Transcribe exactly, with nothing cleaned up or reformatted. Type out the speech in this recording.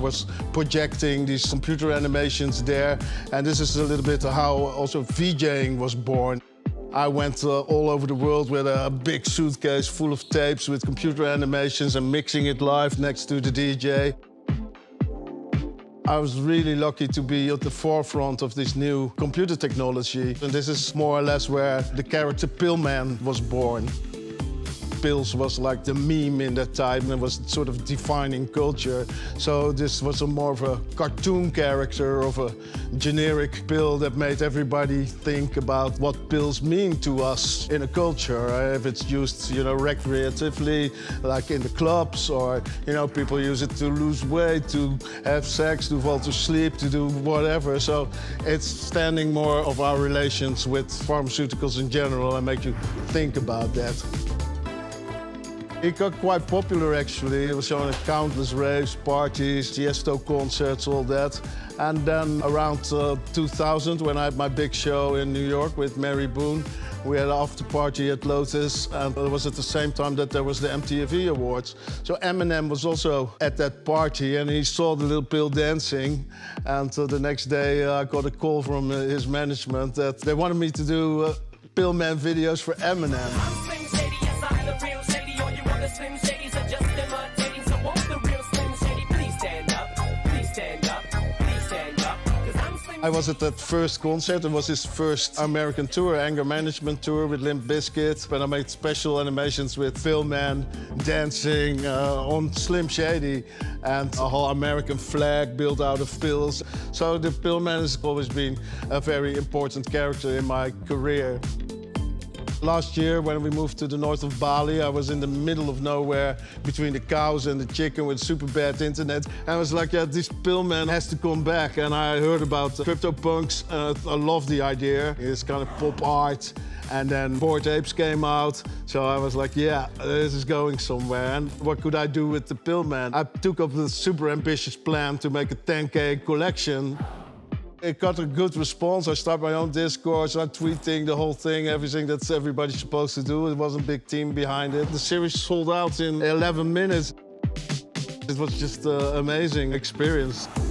was projecting these computer animations there. And this is a little bit how also VJing was born. I went uh, all over the world with a big suitcase full of tapes with computer animations and mixing it live next to the D J. I was really lucky to be at the forefront of this new computer technology. And this is more or less where the character Pillman was born. Pills was like the meme in that time and was sort of defining culture. So this was a more of a cartoon character of a generic pill that made everybody think about what pills mean to us in a culture. If it's used, you know, recreatively, like in the clubs, or, you know, people use it to lose weight, to have sex, to fall to sleep, to do whatever. So it's standing more of our relations with pharmaceuticals in general and make you think about that. It got quite popular, actually. It was shown at countless raves, parties, Tiesto concerts, all that. And then around uh, two thousand, when I had my big show in New York with Mary Boone, we had an after party at Lotus, and it was at the same time that there was the M T V Awards. So Eminem was also at that party, and he saw the little pill dancing. And uh, the next day, uh, I got a call from uh, his management that they wanted me to do uh, Pillman videos for Eminem. I'm Slim Shady, yes, I'm the real Shady. All you other Slim Shadys are just imitating. So won't the real Slim Shady please stand up? Please stand up. Please stand up. 'Cause I'm Slim. I was at that first concert. It was his first American tour, Anger Management Tour with Limp Bizkit. But I made special animations with Pillman dancing uh, on Slim Shady and a whole American flag built out of pills. So the Pillman has always been a very important character in my career. Last year, when we moved to the north of Bali, I was in the middle of nowhere between the cows and the chicken with super bad internet. And I was like, yeah, this Pillman has to come back. And I heard about CryptoPunks. Uh, I love the idea. It's kind of pop art. And then Bored Apes came out. So I was like, yeah, this is going somewhere. And what could I do with the Pillman? I took up the super ambitious plan to make a ten K collection. It got a good response. I started my own Discord, started tweeting the whole thing, everything that's everybody's supposed to do. It was a big team behind it. The series sold out in eleven minutes. It was just an amazing experience.